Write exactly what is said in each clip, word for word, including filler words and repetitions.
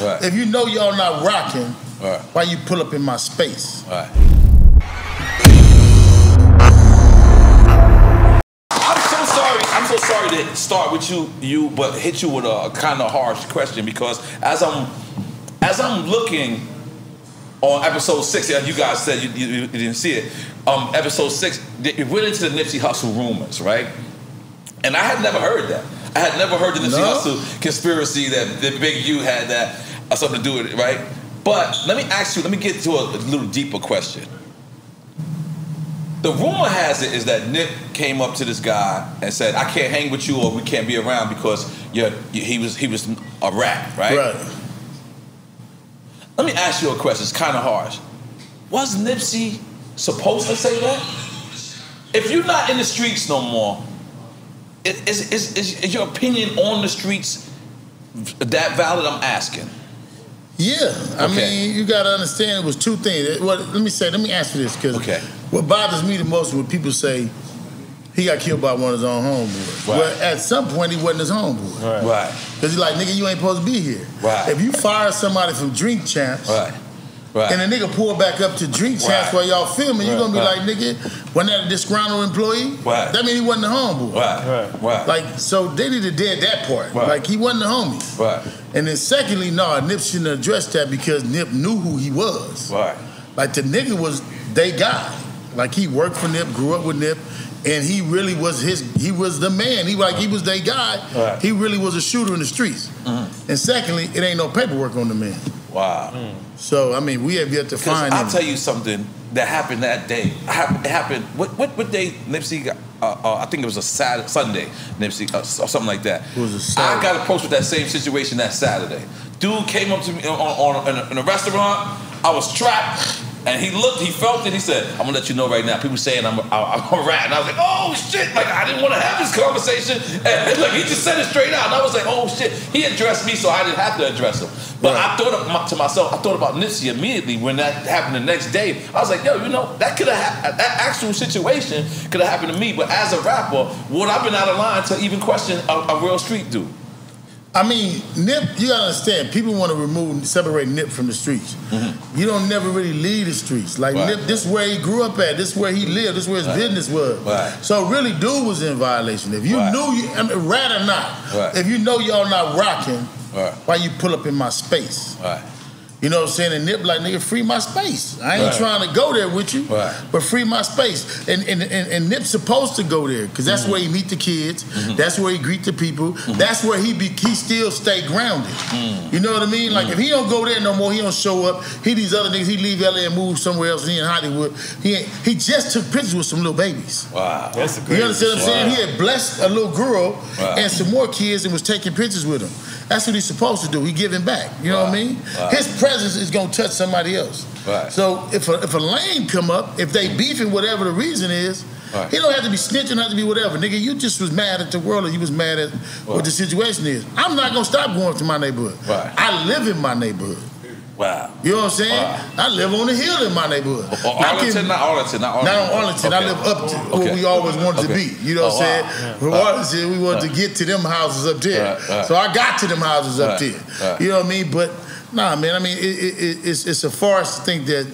Right. If you know y'all not rocking, right, why you pull up in my space? Right. I'm so sorry. I'm so sorry to start with you, you, but hit you with a kind of harsh question, because as I'm, as I'm looking on episode six, as you guys said, you, you, you didn't see it. Um, episode six, it went into the Nipsey Hussle rumors, right? And I had never heard that. I had never heard the Nipsey no. Hussle conspiracy that the Big U had that uh, something to do with it, right? But let me ask you, let me get to a, a little deeper question. The rumor has it is that Nip came up to this guy and said, "I can't hang with you, or we can't be around because you're, you, he was he was a rat, right?" Right. Let me ask you a question. It's kind of harsh. Was Nipsey supposed to say that? If you're not in the streets no more, Is, is, is, is your opinion on the streets that valid? I'm asking. Yeah, I okay. mean, you gotta understand it was two things. Well, let me say, let me answer this, because okay. what bothers me the most is when people say he got killed by one of his own homeboys. Right. Well, at some point he wasn't his homeboy. Right. Right. Because he's like, nigga, you ain't supposed to be here. Right. If you fire somebody from Drink Champs, right. Right. and the nigga pull back up to Drink Champs right. while y'all filming, right. you're gonna be right. like, nigga, wasn't that a disgruntled employee? Right. That means he wasn't the homeboy. Right, right, right. Like, so they need to dead that part. Right. Like, he wasn't the homie. Right. And then secondly, no, Nip shouldn't have addressed that, because Nip knew who he was. Right. Like, the nigga was they guy. Like, he worked for Nip, grew up with Nip, and he really was his, he was the man. He like, he was they guy. Right. He really was a shooter in the streets. Mm-hmm. And secondly, it ain't no paperwork on the man. Wow. Mm. So, I mean, we have yet to find I'll him. tell you something that happened that day. It happened, what, what, what day Nipsey got, uh, uh, I think it was a Saturday, Sunday, Nipsey, uh, or something like that. It was a Saturday. I got approached with that same situation that Saturday. Dude came up to me on, on, on, in, a, in a restaurant, I was trapped, and he looked, he felt it, he said, "I'm gonna let you know right now, people saying I'm a, I'm a rat." And I was like, oh shit, like I didn't wanna have this conversation. And like, he just said it straight out, and I was like, oh shit. He addressed me, so I didn't have to address him. But right. I thought to myself, I thought about Nipsey immediately when that happened the next day. I was like, yo, you know, that could have, that actual situation could have happened to me. But as a rapper, would I been out of line to even question a, a real street dude? I mean, Nip, you gotta understand, people want to remove, separate Nip from the streets. Mm-hmm. You don't never really leave the streets. Like right. Nip, this is where he grew up at, this is where he lived, this is where his right. business was. Right. So really, dude was in violation. If you right. knew, you, I mean, rat or not, right. if you know y'all not rocking, right. why you pull up in my space? Right. You know what I'm saying? And Nip like, nigga, free my space. I ain't right. trying to go there with you, right. but free my space. And, and, and, and Nip's supposed to go there, because that's mm-hmm. where he meet the kids. Mm-hmm. That's where he greet the people. Mm-hmm. That's where he be. He still stay grounded. Mm-hmm. You know what I mean? Like, mm-hmm. if he don't go there no more, he don't show up. He these other niggas, he leave L A and move somewhere else. And he in Hollywood. He ain't, he just took pictures with some little babies. Wow. That's the You understand what I'm saying? Wow. He had blessed a little girl wow. and some more kids and was taking pictures with them. That's what he's supposed to do. He giving back. You wow. know what I mean? Wow. His presence is gonna touch somebody else. Right. So if a, if a lane come up, if they beefing, whatever the reason is, right. he don't have to be snitching, have to be whatever. Nigga, you just was mad at the world, or you was mad at right. what the situation is. I'm not gonna stop going to my neighborhood. Right. I live in my neighborhood. Wow. You know what I'm saying? Wow. I live on the hill in my neighborhood. Oh, oh, Arlington, can, not Arlington, not Arlington. Not on Arlington. Okay. I live up to okay. where we always wanted okay. to be. You know what I'm oh, saying? From wow. Arlington, we wanted uh, to get to them houses up there. Uh, uh, so I got to them houses uh, up there. Uh, you know what I mean? But nah, man, I mean, it, it, it's, it's a farce to think that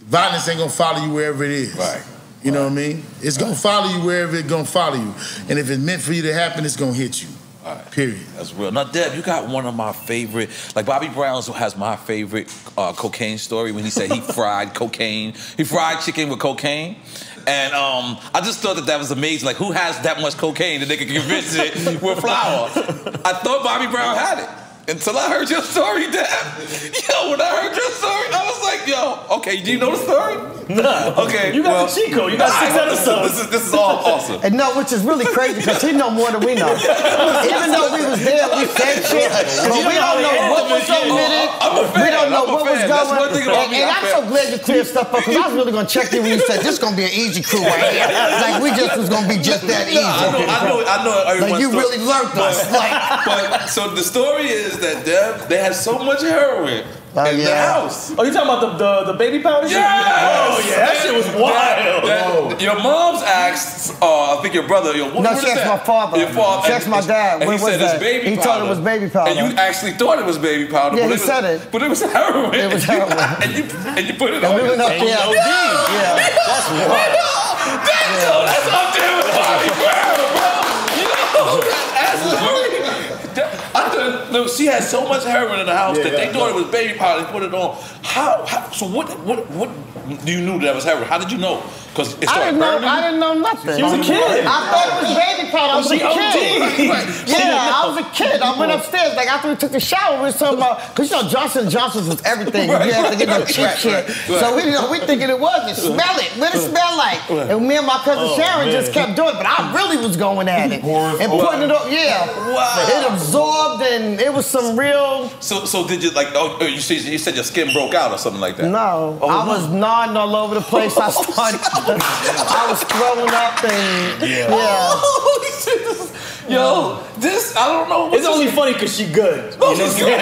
violence ain't gonna follow you wherever it is. Right. You right. know what I mean? It's right. gonna follow you wherever it's gonna follow you. And if it's meant for you to happen, it's gonna hit you. All right. Period. That's real. Now, Deb, you got one of my favorite, like Bobby Brown has my favorite uh, cocaine story when he said he fried cocaine. He fried chicken with cocaine. And um, I just thought that that was amazing. Like, who has that much cocaine that they can convince it with flour? I thought Bobby Brown had it. Until I heard your story, Dad. Yo, when I heard your story, I was like, yo, okay, do you know the story? Nah. Okay. You got well, the cheat code. You got six episodes. This is, this is all awesome. And no, which is really crazy, because he know more than we know. Even though we was there, we said shit. Because we don't know what was omitted. We don't know what was going. And, and I'm so glad you cleared stuff up, because I was really going to check in when you said, this is going to be an easy crew right here. Like, we just was going to be just that easy. No, I know, I know, I know. Like, you story. really learned us. But, like, but, so the story is that Deb, they had so much heroin Oh, in yeah. the house. Oh, you talking about the the, the baby powder? Yes. Oh yeah, that, that shit was wild. That, that, your mom's asked, uh, I think your brother, your what, no, she asked my father. Your father. She asked my dad. And he said it's baby powder. He thought it was baby powder. And you actually thought it was baby powder. Yeah, but he it was, said it. But it was heroin. It was heroin. And you and you put it on. We went up there. Yeah, that's wild. That's up there with Bobby Brown, bro. You know, that's no, she had so much heroin in the house yeah, that they yeah, thought yeah. it was baby powder. They put it on. How? how so what? What? What? You knew that was heroin. How did you know? Because I didn't know. Burning. I didn't know nothing. She was a kid. I thought it was baby powder. I was, was a kid. Right. Yeah, I was a kid. I went upstairs. Like after we took the shower, we were talking about because you know Johnson and Johnson's was everything. Right, you had to get no cheap right, shit. Right, right. So we you know we thinking it was. It smell it. What it smell like? And me and my cousin oh, Sharon man. just kept doing it, but I really was going at it Horse, and putting wow. it up. Yeah. Wow. It absorbed and. It was some real. So, so did you like? Oh, you said you said your skin broke out or something like that. No, oh, I no. was nodding all over the place. I started. I was throwing up and yeah. yeah. Oh, Jesus. Yo, this I don't know. It's only funny because she good. No, she's good.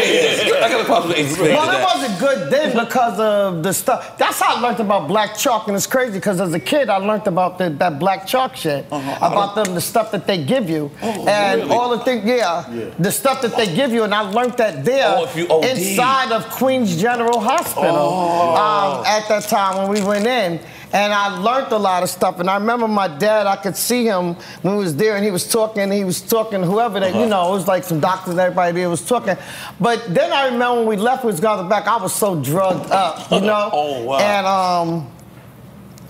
I gotta probably explain. Well, it wasn't good then because of the stuff. That's how I learned about black chalk, and it's crazy because as a kid I learned about the, that black chalk shit, uh-huh. about them the stuff that they give you oh, and really? all the things. Yeah, yeah, the stuff that oh. they give. you and I learned that there oh, inside of Queen's General Hospital oh. um, at that time when we went in. And I learned a lot of stuff. And I remember my dad, I could see him when he was there and he was talking, he was talking, whoever that, uh-huh. you know, it was like some doctors and everybody there was talking. But then I remember when we left, we was going back, I was so drugged up, you know? Oh, wow. And um,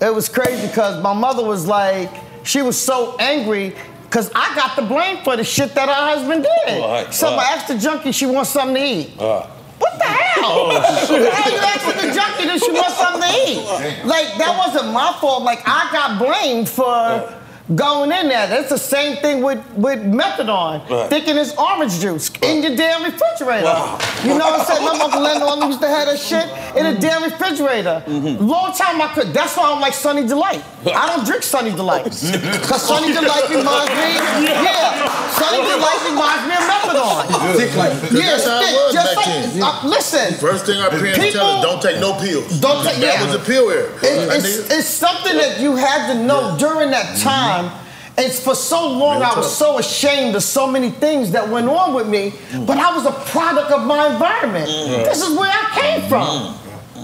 it was crazy because my mother was like, she was so angry because I got the blame for the shit that her husband did. Oh, so uh, my extra junkie, she wants something to eat. Uh, what the hell? Oh, shit. What the hell you asking the junkie that she wants something to eat? Like, that wasn't my fault. Like, I got blamed for uh, going in there. That's the same thing with, with methadone. Right. Thinking it's orange juice in your damn refrigerator. Wow. You know what I'm saying? My Uncle Lennon used to have that shit in a damn refrigerator. Mm-hmm. Long time I could. That's why I'm like Sunny Delight. I don't drink Sunny Delight. Because Sunny Delight reminds me, yeah, Sunny Delight reminds me of methadone. Thick like yeah, thick. Just like, yeah. uh, listen. First thing our parents tell us, don't take no pills. Don't take, yeah. That was a pill era. It, it's, it's something that you had to know yeah. during that time. It's for so long Real I was tough. so ashamed of so many things that went on with me, mm. but I was a product of my environment. Mm. This is where I came from. Mm.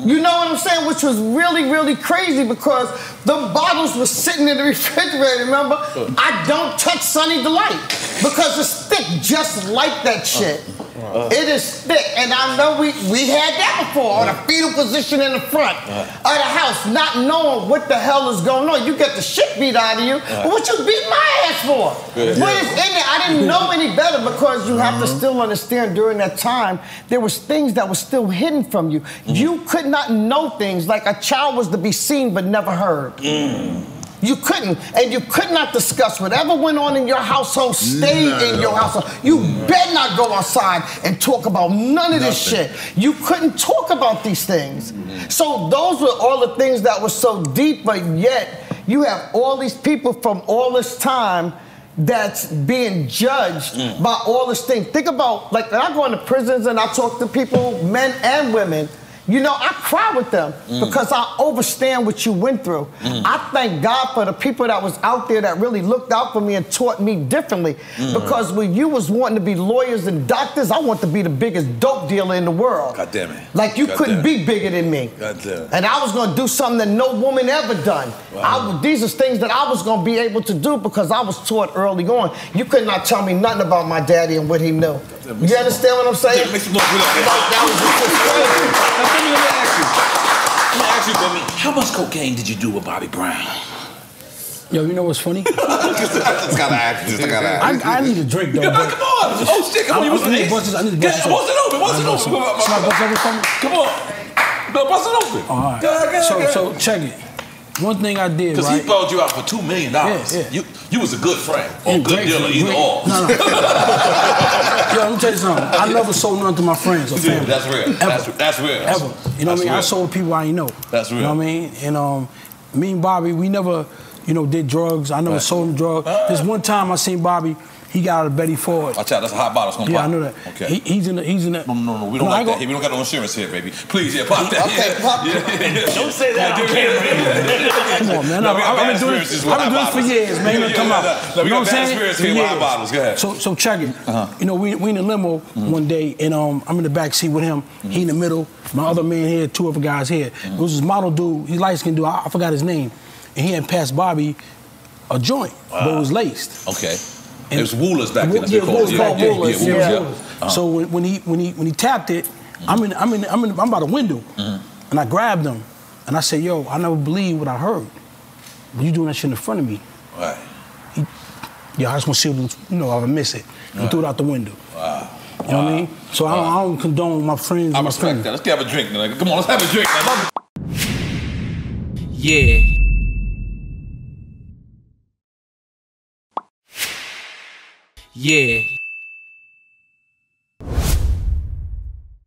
You know what I'm saying? Which was really, really crazy because the bottles were sitting in the refrigerator, remember? Mm. I don't touch Sunny Delight because it's thick just like that shit. Uh. Uh, it is thick, and I know we, we had that before, on uh, a fetal position in the front uh, of the house, not knowing what the hell is going on. You get the shit beat out of you, uh, but what you beat my ass for? Good. What is in there? I didn't know any better because you mm-hmm. have to still understand during that time, there was things that were still hidden from you. Mm-hmm. You could not know things, like a child was to be seen but never heard. Mm. You couldn't, and you could not discuss whatever went on in your household, stayed no. in your household. You no. better not go outside and talk about none of Nothing. this shit. You couldn't talk about these things. Mm-hmm. So those were all the things that were so deep, but yet you have all these people from all this time that's being judged mm. by all this thing. Think about, like, when I go into prisons and I talk to people, men and women, you know, I cry with them mm. because I understand what you went through. Mm. I thank God for the people that was out there that really looked out for me and taught me differently. Mm. Because when you was wanting to be lawyers and doctors, I want to be the biggest dope dealer in the world. God damn it. Like you God couldn't be bigger than me. God damn it. And I was going to do something that no woman ever done. Wow. I, these are things that I was going to be able to do because I was taught early on. You could not tell me nothing about my daddy and what he knew. You understand what I'm saying? Yeah, like, that was just Let me, let me ask you. Let me ask you, Bobby. How much cocaine did you do with Bobby Brown? Yo, you know what's funny? I just gotta ask. Just gotta ask. I, I need a drink, though. Yeah, come on! Oh shit! Come I, on! You I, I need to bust this. I need to bust this. Bust it open! Bust it open! Should I bust everything? Come on! No, bust it open! All right. Go, go, so, go. so check it. One thing I did, because right? he called you out for two million dollars. Yeah, yeah. You, you was a good friend or yeah, good dealer, either or. No, no. Yo, let me tell you something. I never sold nothing to my friends or family. Yeah, that's real. Ever. That's, that's real. Ever. You know what I mean? Real. I sold to people I ain't know. That's real. You know what I mean? And um, me and Bobby, we never, you know, did drugs. I never right. sold him drugs. Uh. There's one time I seen Bobby. He got out of Betty Ford. Watch out, that's a hot bottle. It's gonna yeah, pop. I know that. Okay. He, he's in the. He's in the. No, no, no. We don't no, like that. We don't got no insurance here, baby. Please, yeah, pop that. Okay, yeah. pop. Yeah. Don't say that. On camera. Come on, man. No, no, I've been doing this. I've been doing this for years, man. Yeah, yeah, come yeah, out. No, we you know got bad experience here with hot bottles. Go ahead. So, so check it. Uh-huh. You know, we we in the limo one day, and um, I'm in the back seat with him. He in the middle. My other man here, two other guys here. It was this model dude. He light skinned dude. I forgot his name. And he had passed Bobby a joint, wow. but it was laced. Okay. And it was Woolers back then. Yeah, it was called Woolers. Yeah, yeah, yeah, yeah. Uh-huh. So when, when he when he when he tapped it, mm-hmm. I'm in I'm in I'm in I'm by the window, mm-hmm. and I grabbed him, and I said, "Yo, I never believed what I heard. But you doing that shit in front of me? Right. He, yo, I just want to see, if, you know, I would miss it. And right. threw it out the window. Wow. You know wow. what I mean? So wow. I, don't, I don't condone my friends. I respect friends. that. Let's have a drink, nigga. Come on, let's have a drink, man. Yeah. Yeah.